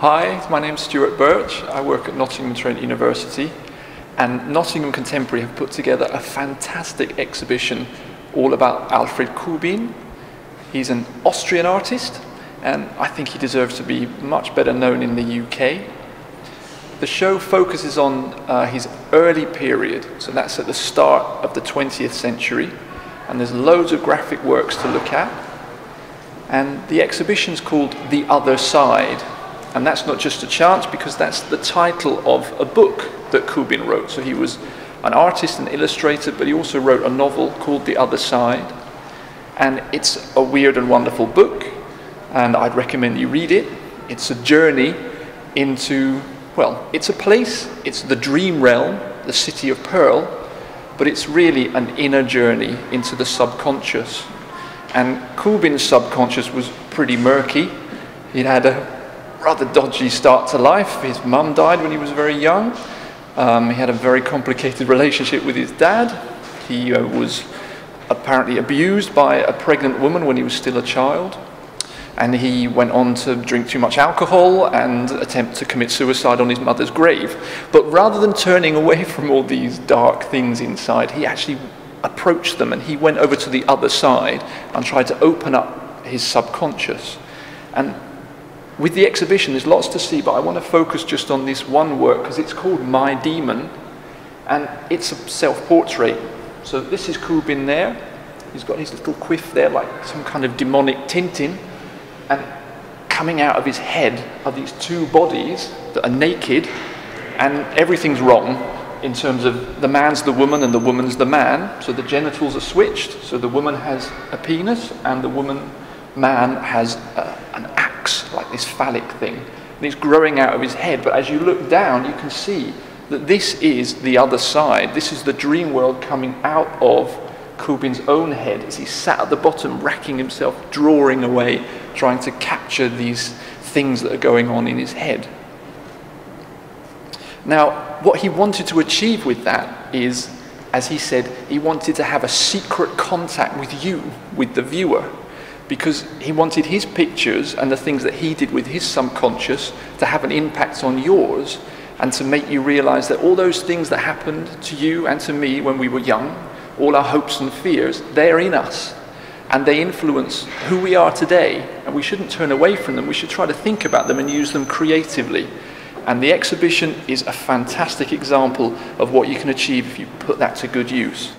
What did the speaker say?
Hi, my name's Stuart Burch. I work at Nottingham Trent University, and Nottingham Contemporary have put together a fantastic exhibition all about Alfred Kubin. He's an Austrian artist, and I think he deserves to be much better known in the UK. The show focuses on his early period, so that's at the start of the 20th century, and there's loads of graphic works to look at. And the exhibition's called The Other Side. And that's not just a chance, because that's the title of a book that Kubin wrote. So he was an artist and illustrator, but he also wrote a novel called The Other Side. And it's a weird and wonderful book, and I'd recommend you read it. It's a journey into, well, it's a place, it's the dream realm, the city of Pearl, but it's really an inner journey into the subconscious. And Kubin's subconscious was pretty murky. He'd had a rather dodgy start to life. His mum died when he was very young. He had a very complicated relationship with his dad. He was apparently abused by a pregnant woman when he was still a child. And he went on to drink too much alcohol and attempt to commit suicide on his mother's grave. But rather than turning away from all these dark things inside, he actually approached them, and he went over to the other side and tried to open up his subconscious. And with the exhibition, there's lots to see, but I want to focus just on this one work, because it's called My Demon, and it's a self-portrait. So this is Kubin there. He's got his little quiff there, like some kind of demonic Tintin, and coming out of his head are these two bodies that are naked, and everything's wrong in terms of the man's the woman and the woman's the man. So the genitals are switched, so the woman has a penis, and the man has an axe, like this phallic thing, and it's growing out of his head. But as you look down, you can see that this is the other side. This is the dream world coming out of Kubin's own head, as he sat at the bottom, racking himself, drawing away, trying to capture these things that are going on in his head. Now, what he wanted to achieve with that is, as he said, he wanted to have a secret contact with you, with the viewer, because he wanted his pictures and the things that he did with his subconscious to have an impact on yours, and to make you realize that all those things that happened to you and to me when we were young, all our hopes and fears, they're in us, and they influence who we are today, and we shouldn't turn away from them. We should try to think about them and use them creatively. And the exhibition is a fantastic example of what you can achieve if you put that to good use.